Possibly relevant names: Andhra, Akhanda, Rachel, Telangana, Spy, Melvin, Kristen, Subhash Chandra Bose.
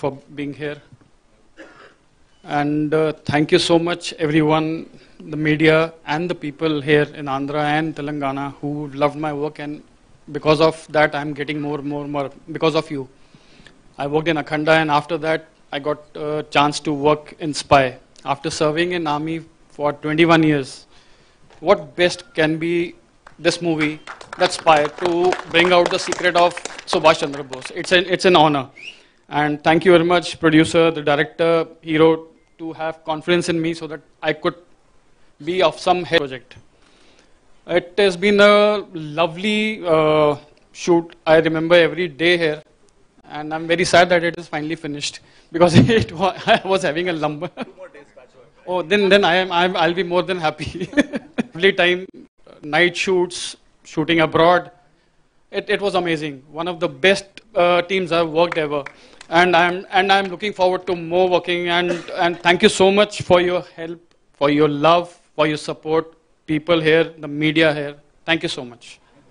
for being here. And thank you so much, everyone, the media and the people here in Andhra and Telangana who loved my work. And because of that, I'm getting more because of you. I worked in Akhanda, and after that, I got a chance to work in Spy. After serving in Army for 21 years, what best can be this movie, that's Spy, to bring out the secret of Subhash Chandra Bose. It's an honor. And thank you very much, producer, the director, hero, to have confidence in me so that I could be of some help project. It has been a lovely shoot. I remember every day here. And I'm very sad that it is finally finished, because I was having a lumber. 2 more days patchwork. Oh, then I'll be more than happy. Every time, night shoots, shooting abroad, it was amazing. One of the best teams I've worked ever, and I'm looking forward to more working. And thank you so much for your help, for your love, for your support, people here, the media here. Thank you so much.